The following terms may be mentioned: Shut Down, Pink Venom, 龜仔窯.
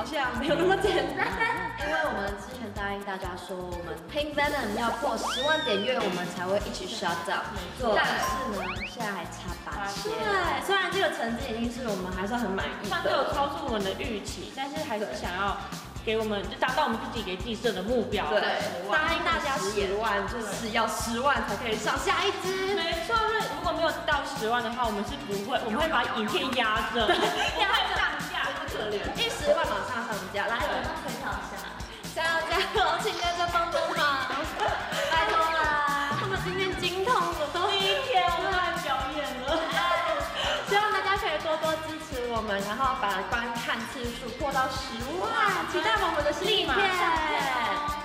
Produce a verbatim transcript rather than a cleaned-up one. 好像没有那么简单。因为我们之前答应大家说，我们 Pink Venom 要破十万点阅，我们才会一起 Shut Down。没错。但是呢，现在还差八千。对，虽然这个成绩已经是我们还算很满意，算是有超出我们的预期，但是还是想要。 给我们就达到我们自己给自己设的目标，对，答应大家十万就是要十万才可以上下一支。没错，如果没有到十万的话，我们是不会，我们会把影片压着，压着上架，可怜，因为十万马上上架，来，我们分享一下，加油加油，请大家帮帮忙，拜托啦！他们今天精通我都第一天我们来表演了，希望大家可以多多支持我们，然后把观看次数破到十万。 期待我们的新影片。